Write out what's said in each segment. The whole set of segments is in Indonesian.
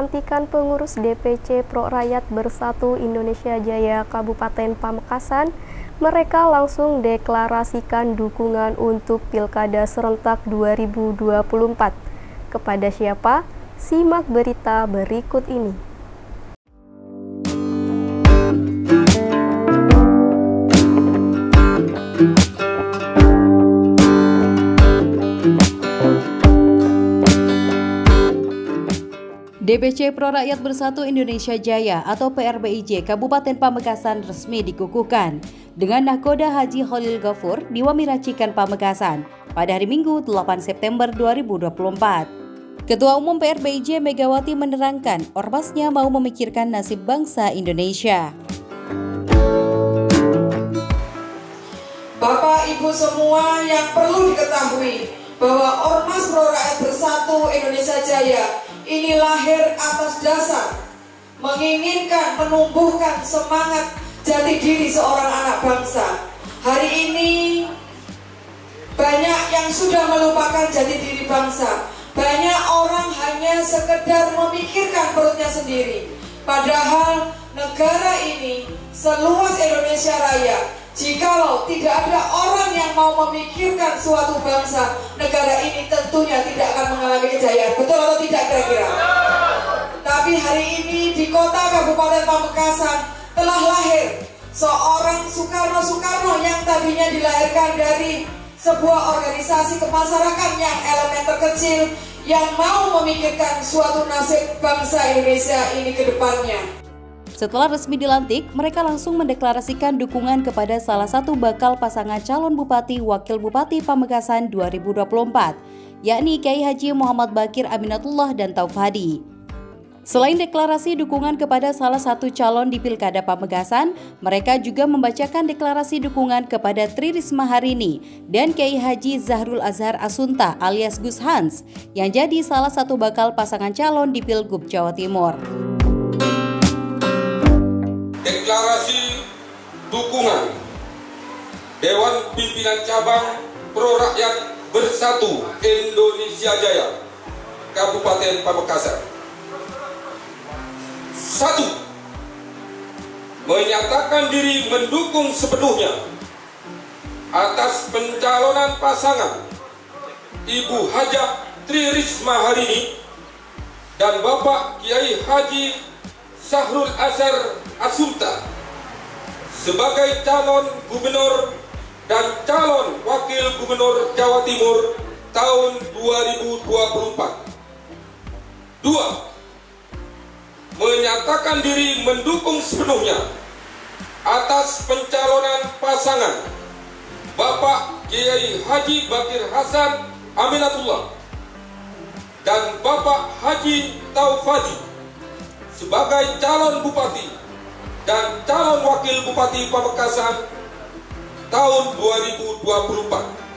pelantikan pengurus DPC Pro Rakyat Bersatu Indonesia Jaya Kabupaten Pamekasan, mereka langsung deklarasikan dukungan untuk Pilkada Serentak 2024. Kepada siapa? Simak berita berikut ini. DPC Pro Rakyat Bersatu Indonesia Jaya atau PRBIJ Kabupaten Pamekasan resmi dikukuhkan dengan nahkoda Haji Kholil Ghofur di Wamira Chicken Pamekasan pada hari Minggu 8 September 2024. Ketua Umum PRBIJ Megawati menerangkan ormasnya mau memikirkan nasib bangsa Indonesia. Bapak Ibu semua, yang perlu diketahui bahwa Ormas Pro Rakyat Bersatu Indonesia Jaya ini lahir atas dasar menginginkan menumbuhkan semangat jati diri seorang anak bangsa. Hari ini banyak yang sudah melupakan jati diri bangsa. Banyak orang hanya sekedar memikirkan perutnya sendiri. Padahal negara ini seluas Indonesia Raya, jikalau tidak ada orang yang mau memikirkan suatu bangsa, negara ini tentunya tidak akan mengalami kejayaan. Betul atau tidak kira-kira? Tapi hari ini di kota Kabupaten Pamekasan telah lahir seorang Soekarno yang tadinya dilahirkan dari sebuah organisasi kemasyarakatan yang elemen terkecil, yang mau memikirkan suatu nasib bangsa Indonesia ini ke depannya. Setelah resmi dilantik, mereka langsung mendeklarasikan dukungan kepada salah satu bakal pasangan calon Bupati Wakil Bupati Pamekasan 2024, yakni Kiai Haji Muhammad Baqir Aminatullah dan Taufadi. Selain deklarasi dukungan kepada salah satu calon di Pilkada Pamekasan, mereka juga membacakan deklarasi dukungan kepada Tri Rismaharini dan Kiai Haji Zahrul Azhar Asunta alias Gus Hans yang jadi salah satu bakal pasangan calon di Pilgub Jawa Timur. Deklarasi dukungan Dewan Pimpinan Cabang Pro Rakyat Bersatu Indonesia Jaya Kabupaten Pamekasan. 1. Menyatakan diri mendukung sepenuhnya atas pencalonan pasangan Ibu Hajah Tri Rismaharini dan Bapak Kiai Haji Zahrul Azhar Asunta sebagai calon gubernur dan calon wakil gubernur Jawa Timur tahun 2024. 2. Menyatakan diri mendukung sepenuhnya atas pencalonan pasangan Bapak Kiai Haji Baqir Hasan Aminatullah dan Bapak Haji Taufadi sebagai calon bupati dan calon wakil Bupati Pamekasan tahun 2024.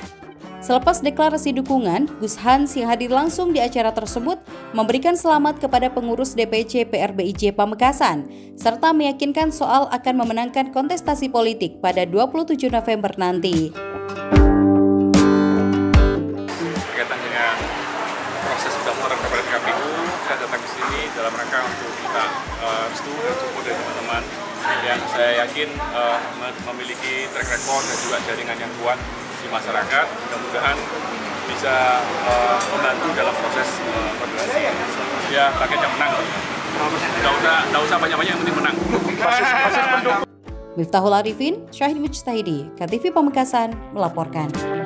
Selepas deklarasi dukungan, Gus Hans yang hadir langsung di acara tersebut memberikan selamat kepada pengurus DPC PRBIJ Pamekasan, serta meyakinkan soal akan memenangkan kontestasi politik pada 27 November nanti. Berkaitan dengan proses pendaftaran kepada KPU, saya datang ke sini dalam rangka untuk minta restu dan support dari teman-teman yang saya yakin memiliki track record dan juga jaringan yang kuat di masyarakat. Mudah-mudahan bisa membantu dalam proses koordinasi. Ya, pakai yang menang. Nggak usah banyak-banyak, yang penting menang. Miftahul Arifin, Syahid Mujtahidy, KTV Pamekasan melaporkan.